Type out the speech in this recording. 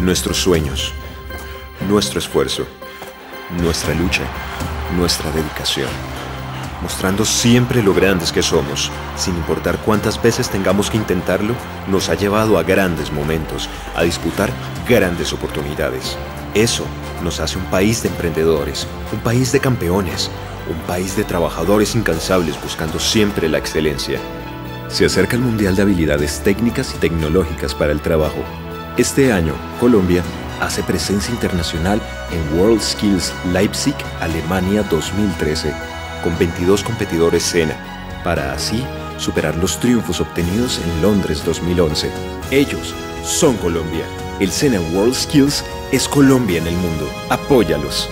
nuestros sueños, nuestro esfuerzo, nuestra lucha, nuestra dedicación, mostrando siempre lo grandes que somos, sin importar cuántas veces tengamos que intentarlo, nos ha llevado a grandes momentos, a disputar grandes oportunidades. Eso nos hace un país de emprendedores, un país de campeones, un país de trabajadores incansables buscando siempre la excelencia. Se acerca el Mundial de Habilidades Técnicas y Tecnológicas para el Trabajo. Este año, Colombia hace presencia internacional en WorldSkills Leipzig, Alemania 2013, con 22 competidores SENA, para así superar los triunfos obtenidos en Londres 2011. Ellos son Colombia. El SENA WorldSkills es Colombia en el mundo. Apóyalos.